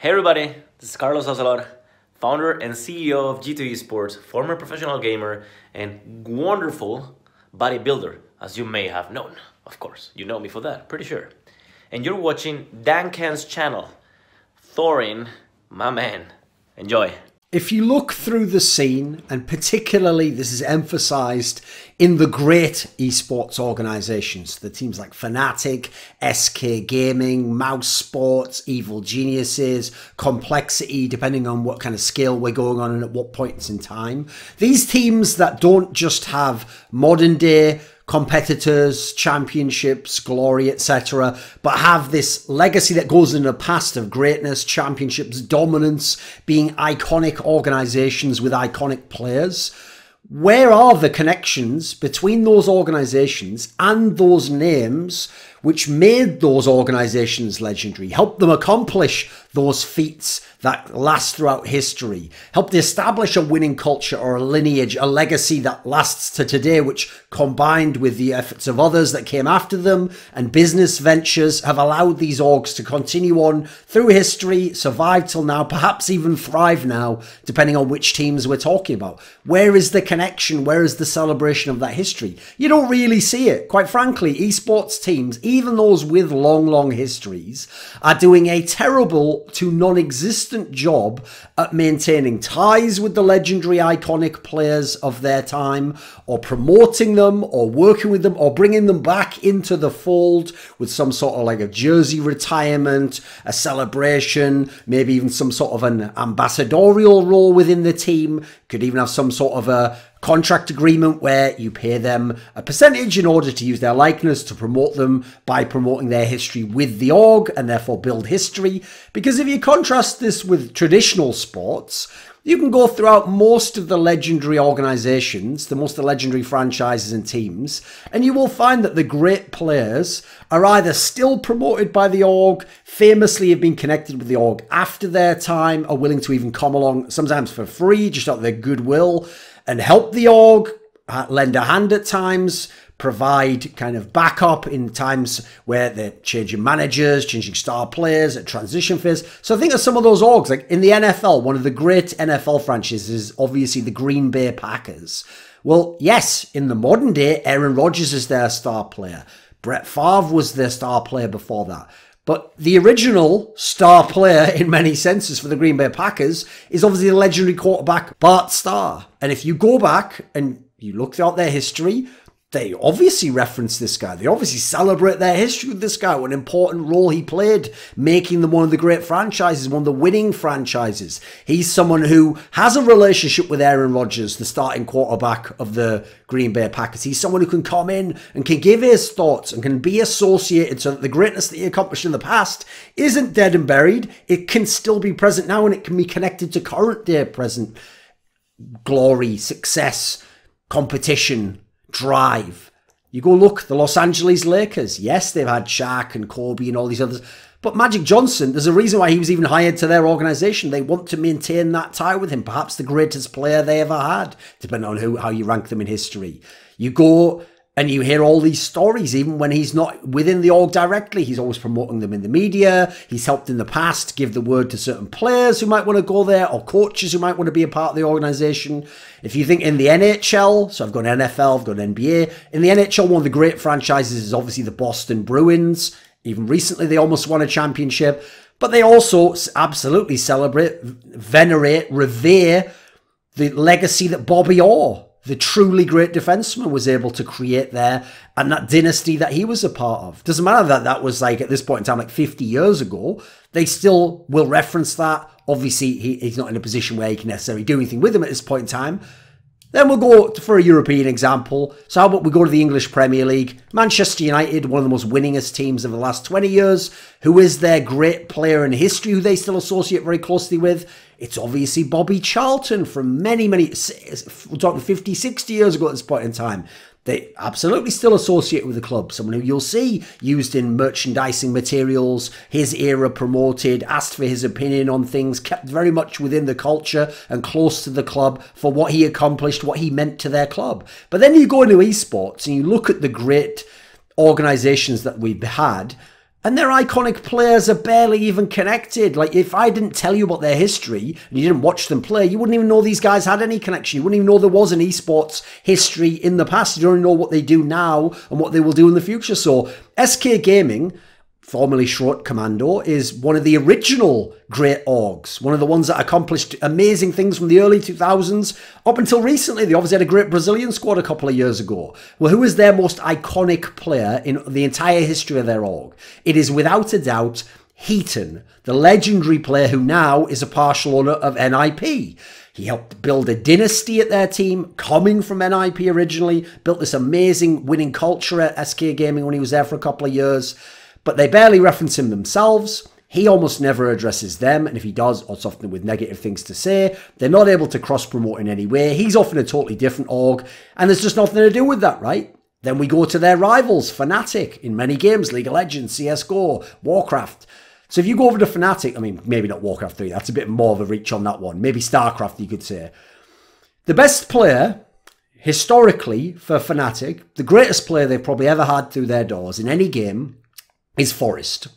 Hey everybody, this is Carlos Ocelot, founder and CEO of G2 Esports, former professional gamer and wonderful bodybuilder, as you may have known. Of course, you know me for that, pretty sure. And you're watching Dan Khan's channel, Thooorin, my man. Enjoy. If you look through the scene, and particularly this is emphasized in the great esports organizations, the teams like Fnatic, SK Gaming, Mouse Sports, Evil Geniuses, Complexity, depending on what kind of scale we're going on and at what points in time. These teams that don't just have modern day competitors, championships, glory, etc., but have this legacy that goes in the past of greatness, championships, dominance, being iconic organizations with iconic players. Where are the connections between those organizations and those names which made those organizations legendary, helped them accomplish those feats that last throughout history, helped establish a winning culture or a lineage, a legacy that lasts to today, which combined with the efforts of others that came after them and business ventures have allowed these orgs to continue on through history, survive till now, perhaps even thrive now, depending on which teams we're talking about. Where is the connection? Where is the celebration of that history? You don't really see it. Quite frankly, esports teams, even those with long histories, are doing a terrible to non-existent job at maintaining ties with the legendary iconic players of their time, or promoting them, or working with them, or bringing them back into the fold with some sort of like a jersey retirement, a celebration, maybe even some sort of an ambassadorial role within the team. Could even have some sort of a contract agreement where you pay them a percentage in order to use their likeness to promote them by promoting their history with the org and therefore build history. Because if you contrast this with traditional sports, you can go throughout most of the legendary organizations, the legendary franchises and teams, and you will find that the great players are either still promoted by the org, famously have been connected with the org after their time, are willing to even come along sometimes for free, just out of their goodwill, and help the org, lend a hand at times, provide kind of backup in times where they're changing managers, changing star players at transition phase. So I think of some of those orgs, like in the NFL, one of the great NFL franchises is obviously the Green Bay Packers. Well, yes, in the modern day, Aaron Rodgers is their star player. Brett Favre was their star player before that. But the original star player in many senses for the Green Bay Packers is obviously the legendary quarterback Bart Starr. And if you go back and you look throughout their history, they obviously reference this guy. They obviously celebrate their history with this guy, what an important role he played, making them one of the great franchises, one of the winning franchises. He's someone who has a relationship with Aaron Rodgers, the starting quarterback of the Green Bay Packers. He's someone who can come in and can give his thoughts and can be associated so that the greatness that he accomplished in the past isn't dead and buried. It can still be present now, and it can be connected to current day present glory, success, competition, drive. You go look, the Los Angeles Lakers, yes, they've had Shaq and Kobe and all these others, but Magic Johnson, there's a reason why he was even hired to their organization. They want to maintain that tie with him, perhaps the greatest player they ever had, depending on how you rank them in history. You go and you hear all these stories, even when he's not within the org directly. He's always promoting them in the media. He's helped in the past give the word to certain players who might want to go there, or coaches who might want to be a part of the organization. If you think in the NHL, so I've got NFL, I've got NBA. In the NHL, one of the great franchises is obviously the Boston Bruins. Even recently, they almost won a championship. But they also absolutely celebrate, venerate, revere the legacy that Bobby Orr, the truly great defenseman, was able to create there, and that dynasty that he was a part of. Doesn't matter that that was like, at this point in time, like 50 years ago, they still will reference that. Obviously, he's not in a position where he can necessarily do anything with him at this point in time. Then we'll go for a European example. So how about we go to the English Premier League? Manchester United, one of the most winningest teams of the last 20 years. Who is their great player in history who they still associate very closely with? It's obviously Bobby Charlton from we're talking 50, 60 years ago at this point in time. They absolutely still associate with the club. Someone who you'll see used in merchandising materials, his era promoted, asked for his opinion on things, kept very much within the culture and close to the club for what he accomplished, what he meant to their club. But then you go into esports and you look at the great organizations that we've had, And their iconic players are barely even connected. Like, if I didn't tell you about their history and you didn't watch them play, you wouldn't even know these guys had any connection. You wouldn't even know there was an esports history in the past. You don't even know what they do now and what they will do in the future. So SK Gaming, formerly Schrott Commando, is one of the original great orgs, one of the ones that accomplished amazing things from the early 2000s up until recently. They obviously had a great Brazilian squad a couple of years ago. Well, who is their most iconic player in the entire history of their org? It is without a doubt HeatoN, the legendary player who now is a partial owner of NIP. He helped build a dynasty at their team, coming from NIP originally, built this amazing winning culture at SK Gaming when he was there for a couple of years. But they barely reference him themselves. He almost never addresses them, and if he does, it's often with negative things to say. They're not able to cross-promote in any way. He's often a totally different org, and there's just nothing to do with that, right? Then we go to their rivals, Fnatic, in many games, League of Legends, CSGO, Warcraft. So if you go over to Fnatic, I mean, maybe not Warcraft 3, that's a bit more of a reach on that one. Maybe StarCraft, you could say. The best player historically for Fnatic, the greatest player they've probably ever had through their doors in any game, is f0rest,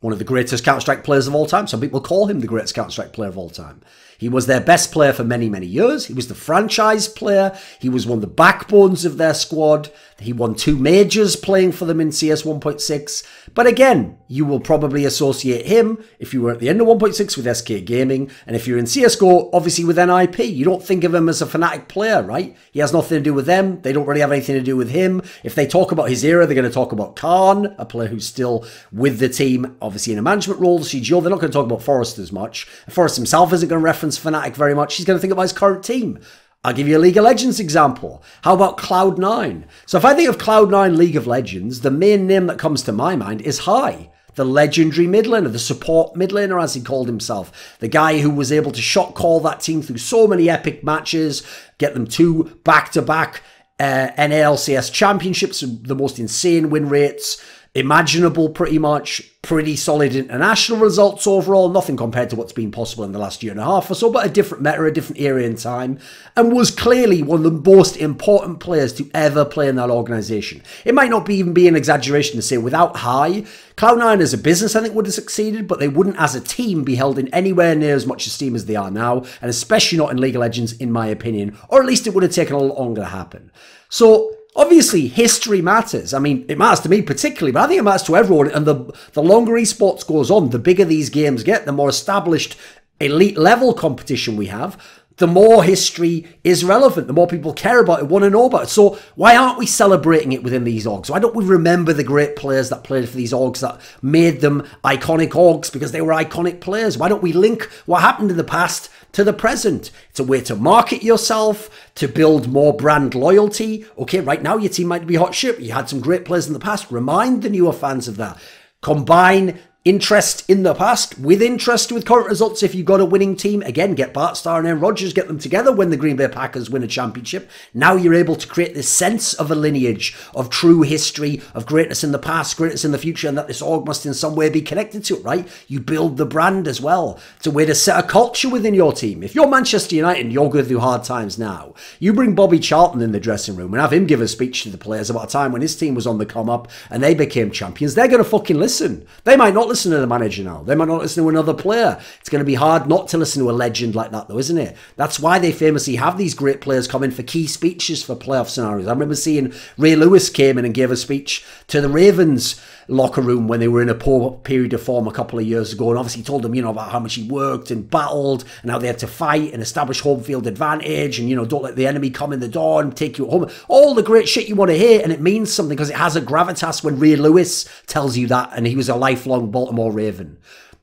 one of the greatest Counter-Strike players of all time. Some people call him the greatest Counter-Strike player of all time. He was their best player for many, many years. He was the franchise player. He was one of the backbones of their squad. He won 2 majors playing for them in CS 1.6. But again, you will probably associate him, if you were at the end of 1.6, with SK Gaming. And if you're in CSGO, obviously with NIP. You don't think of him as a Fnatic player, right? He has nothing to do with them. They don't really have anything to do with him. If they talk about his era, they're going to talk about Khan, a player who's still with the team, obviously in a management role, the CGO. They're not going to talk about f0rest as much. f0rest himself isn't going to reference Fnatic very much. He's going to think about his current team. I'll give you a League of Legends example. How about Cloud9? So if I think of Cloud9 League of Legends, the main name that comes to my mind is Hai, the legendary mid laner, the support mid laner as he called himself. The guy who was able to shot call that team through so many epic matches, get them 2 back-to-back NALCS championships, the most insane win rates imaginable, pretty much. Pretty solid international results overall, nothing compared to what's been possible in the last 1.5 years or so, but a different meta, a different era in time, and was clearly one of the most important players to ever play in that organization. It might not be even be an exaggeration to say without Hai, Cloud9 as a business I think would have succeeded, but they wouldn't as a team be held in anywhere near as much esteem as they are now, and especially not in League of Legends in my opinion, or at least it would have taken a lot longer to happen. So obviously, history matters. I mean, it matters to me particularly, but I think it matters to everyone. And the longer esports goes on, the bigger these games get, the more established elite level competition we have, the more history is relevant, the more people care about it, want to know about it. So why aren't we celebrating it within these orgs? Why don't we remember the great players that played for these orgs that made them iconic orgs because they were iconic players? Why don't we link what happened in the past to the present? It's a way to market yourself, to build more brand loyalty. Okay, right now your team might be hot shit. You had some great players in the past. Remind the newer fans of that. Combine interest in the past with interest with current results. If you've got a winning team, again, get Bart Starr and Aaron Rodgers, get them together when the Green Bay Packers win a championship. Now you're able to create this sense of a lineage, of true history, of greatness in the past, greatness in the future, and that this org must in some way be connected to it, right? You build the brand as well. It's a way to set a culture within your team. If you're Manchester United and you're going through hard times now, you bring Bobby Charlton in the dressing room and have him give a speech to the players about a time when his team was on the come up and they became champions. They're going to fucking listen. They might not listen to the manager now. They might not listen to another player. It's going to be hard not to listen to a legend like that though, isn't it? That's why they famously have these great players come in for key speeches for playoff scenarios. I remember seeing Ray Lewis came in and gave a speech to the Ravens locker room when they were in a poor period of form a couple of years ago, and obviously told them, you know, about how much he worked and battled and how they had to fight and establish home field advantage and, you know, don't let the enemy come in the door and take you home. All the great shit you want to hear, and it means something because it has a gravitas when Ray Lewis tells you that, and he was a lifelong Baltimore Raven.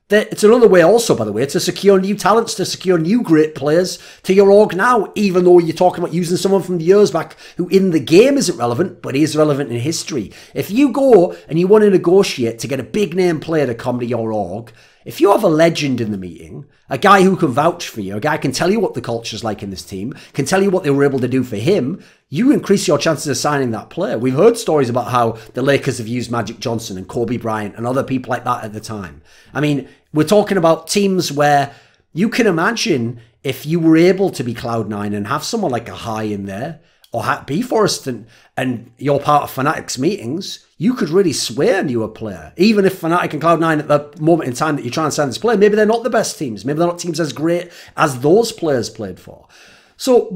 It's another way also, by the way, to secure new talents, to secure new great players to your org now, even though you're talking about using someone from years back who in the game isn't relevant, but is relevant in history. If you go and you want to negotiate to get a big name player to come to your org, if you have a legend in the meeting, a guy who can vouch for you, a guy who can tell you what the culture's like in this team, can tell you what they were able to do for him, you increase your chances of signing that player. We've heard stories about how the Lakers have used Magic Johnson and Kobe Bryant and other people like that at the time. I mean, we're talking about teams where you can imagine if you were able to be Cloud9 and have someone like a Hai in there, or b4rest and you're part of Fnatic's meetings, you could really swear you a player. Even if Fnatic and Cloud9 at the moment in time that you're trying to sign this player, maybe they're not the best teams. Maybe they're not teams as great as those players played for. So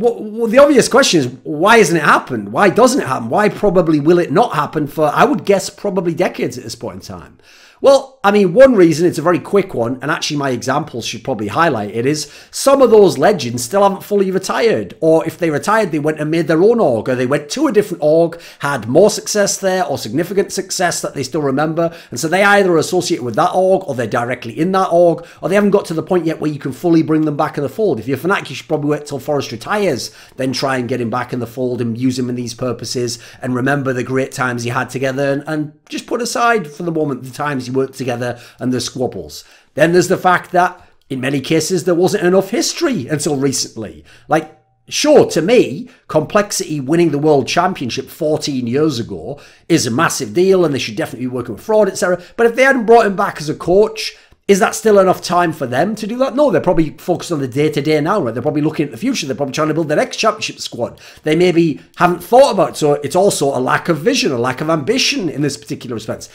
the obvious question is, why hasn't it happened? Why doesn't it happen? Why probably will it not happen for, I would guess, probably decades at this point in time? Well, I mean, one reason, it's a very quick one, and actually my examples should probably highlight it, is some of those legends still haven't fully retired. Or if they retired, they went and made their own org, or they went to a different org, had more success there, or significant success that they still remember. And so they either are associated with that org, or they're directly in that org, or they haven't got to the point yet where you can fully bring them back in the fold. If you're Fnatic, you should probably wait till f0rest retires, then try and get him back in the fold and use him in these purposes, and remember the great times you had together, and just put aside for the moment the times you work together and the squabbles. Then there's the fact that in many cases there wasn't enough history until recently. Like, sure, to me, Complexity winning the world championship 14 years ago is a massive deal, and they should definitely be working with fraud, etc. But if they hadn't brought him back as a coach, is that still enough time for them to do that? No, they're probably focused on the day-to-day now, right? They're probably looking at the future. They're probably trying to build their next championship squad. They maybe haven't thought about it, so it's also a lack of vision, a lack of ambition in this particular respect.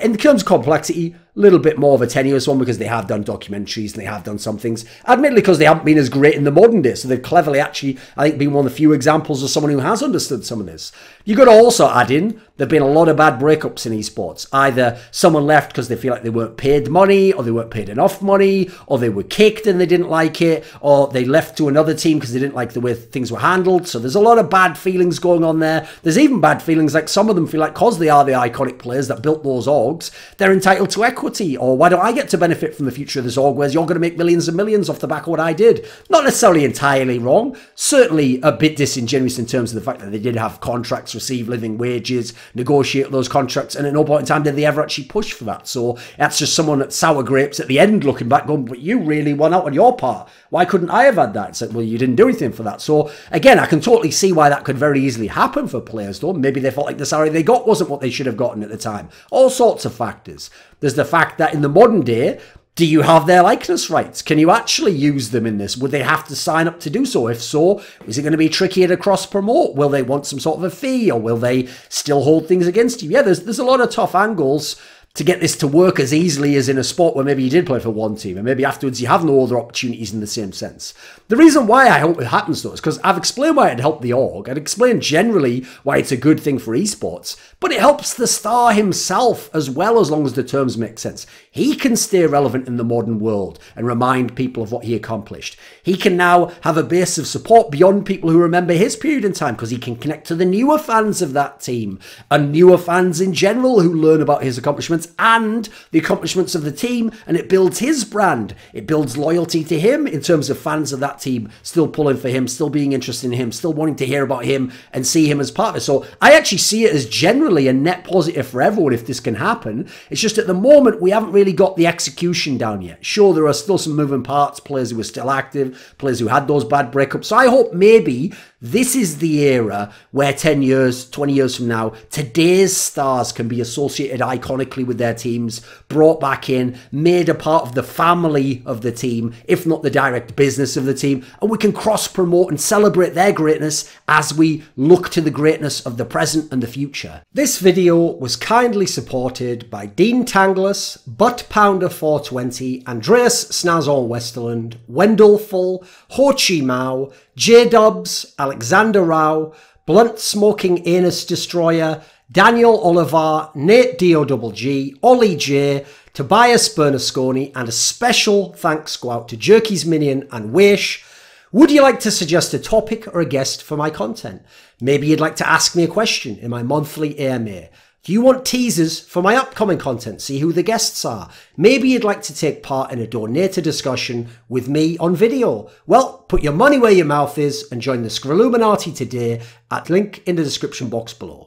In terms of Complexity, a little bit more of a tenuous one, because they have done documentaries and they have done some things, admittedly, because they haven't been as great in the modern day. So they've cleverly actually, I think, been one of the few examples of someone who has understood some of this. You've got to also add in, there have been a lot of bad breakups in esports. Either someone left because they feel like they weren't paid money, or they weren't paid enough money, or they were kicked and they didn't like it, or they left to another team because they didn't like the way things were handled. So there's a lot of bad feelings going on there. There's even bad feelings, like some of them feel like, because they are the iconic players that built those orgs, they're entitled to equity. Or why don't I get to benefit from the future of this org, whereas you're going to make millions and millions off the back of what I did? Not necessarily entirely wrong, certainly a bit disingenuous in terms of the fact that they did have contracts, receive living wages, negotiate those contracts, and at no point in time did they ever actually push for that. So that's just someone at sour grapes at the end looking back going, but you really won out on your part. Why couldn't I have had that? It's like, well, you didn't do anything for that. So again, I can totally see why that could very easily happen for players, though. Maybe they felt like the salary they got wasn't what they should have gotten at the time. All sorts of factors. There's the fact that in the modern day, do you have their likeness rights? Can you actually use them in this? Would they have to sign up to do so? If so, is it going to be trickier to cross-promote? Will they want some sort of a fee, or will they still hold things against you? Yeah, there's a lot of tough angles to get this to work as easily as in a sport where maybe you did play for one team and maybe afterwards you have no other opportunities in the same sense. The reason why I hope it happens, though, is because I've explained why it helped the org. I'd explained generally why it's a good thing for esports, but it helps the star himself as well, as long as the terms make sense. He can stay relevant in the modern world and remind people of what he accomplished. He can now have a base of support beyond people who remember his period in time, because he can connect to the newer fans of that team and newer fans in general who learn about his accomplishments and the accomplishments of the team, and it builds his brand. It builds loyalty to him in terms of fans of that team still pulling for him, still being interested in him, still wanting to hear about him and see him as part of it. So I actually see it as generally a net positive for everyone if this can happen. It's just at the moment we haven't really got the execution down yet. Sure, there are still some moving parts, players who are still active, players who had those bad breakups. So I hope maybe this is the era where 10 years, 20 years from now, today's stars can be associated iconically with their teams, brought back in, made a part of the family of the team, if not the direct business of the team, and we can cross-promote and celebrate their greatness as we look to the greatness of the present and the future. This video was kindly supported by Dean Tanglis, buttpounder420, Andreas Snazore Westerlund, Wendelful, Ho Chi Mao, J-Dubs, Alexander Rao, Blunt Smoking Anus Destroyer, Daniel Olivar, Nate DOGG, Ollie J, Tobias Bernasconi, and a special thanks go out to Jerky's Minion and Weish. Would you like to suggest a topic or a guest for my content? Maybe you'd like to ask me a question in my monthly AMA. Do you want teasers for my upcoming content? See who the guests are. Maybe you'd like to take part in a donator discussion with me on video. Well, put your money where your mouth is and join the Scrilluminati today at link in the description box below.